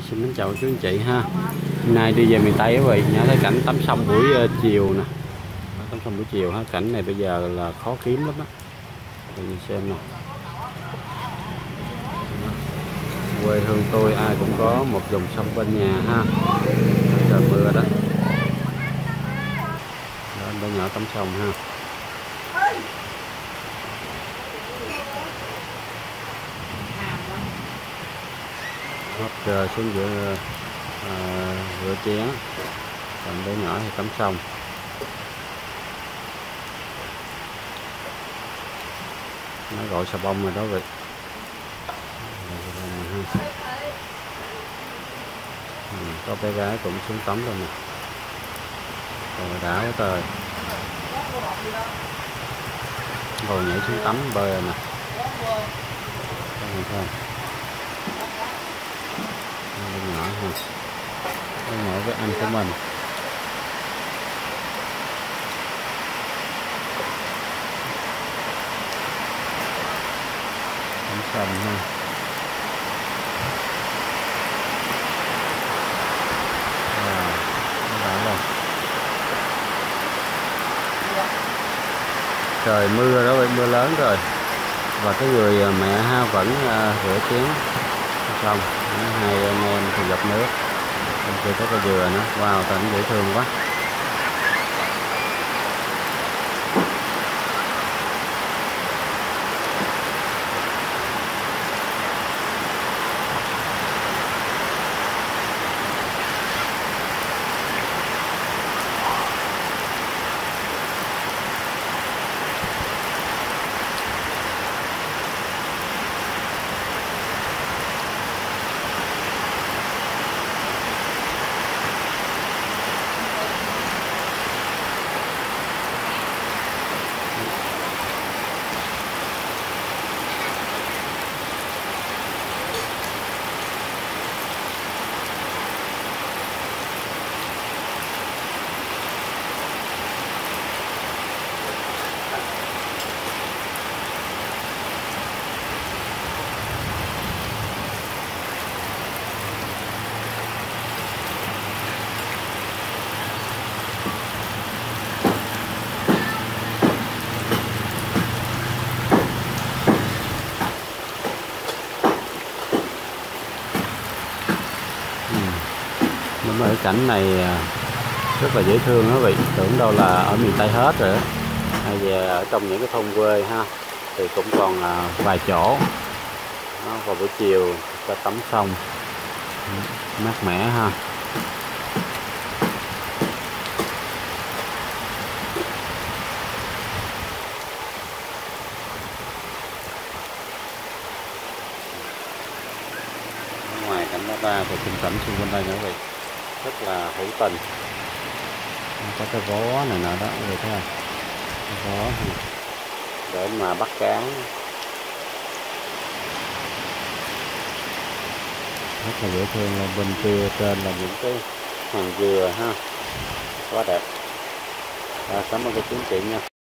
Xin kính chào chú anh chị ha. Hôm nay đi về miền Tây quý vị nha, thấy cảnh tắm sông buổi chiều nè. Tắm sông buổi chiều ha, cảnh này bây giờ là khó kiếm lắm á. Mình xem nè. Quê hương tôi ai cũng có một dòng sông bên nhà ha. Trời mưa đó. Đó anh bé nhỏ tắm sông ha. Trời xuống rửa chén, còn bé nhỏ thì tắm sông. Nó gọi xà bông rồi đó vậy. Có bé gái cũng xuống tắm rồi nè. Rồi đã quá trời. Rồi nhảy xuống tắm bơi rồi nè. Nhỏ với anh của mình. Tắm sông ha. Rồi. Trời mưa đó, mưa lớn rồi. Và cái người mẹ ha vẫn rửa chén xong. Hai anh em thì dập nước. Trong kia có cây dừa nữa, wow, cảnh dễ thương quá. Ở cảnh này rất là dễ thương đó vị, tưởng đâu là ở miền Tây hết rồi. Hay về ở trong những cái thôn quê ha thì cũng còn vài chỗ đó, vào buổi chiều ta tắm sông mát mẻ ha. Ở ngoài cảnh đó ta thì khung cảnh xung quanh đây nữa vị, rất là hữu tình. Có cái vó này nọ đó người thấy không? Cái vó để mà bắt cá rất là dễ thương. Là bên kia trên là những cái hàng dừa ha, quá đẹp. Cảm ơn các chú anh chị nha.